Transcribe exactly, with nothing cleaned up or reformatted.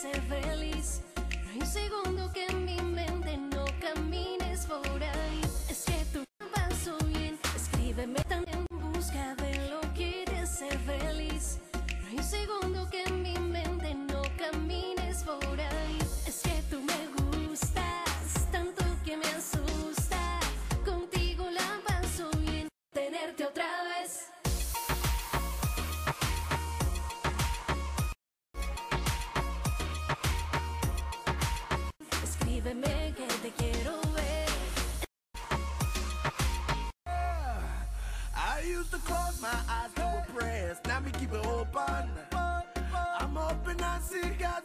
ser feliz. No hay un segundo que en mi mente no camines por ahí. Es que tú pasó bien. Escríbeme tan en busca de lo que quieres ser feliz. No hay un segundo que en mi mente no camines por ahí. Es que tú me gustas tanto que me asusta. Contigo la paso bien. Tenerte otra vez. Escríbeme que te quiero ver. Yeah. I used to close my eyes to a prayers. Now me keep it open. I'm open, I see God.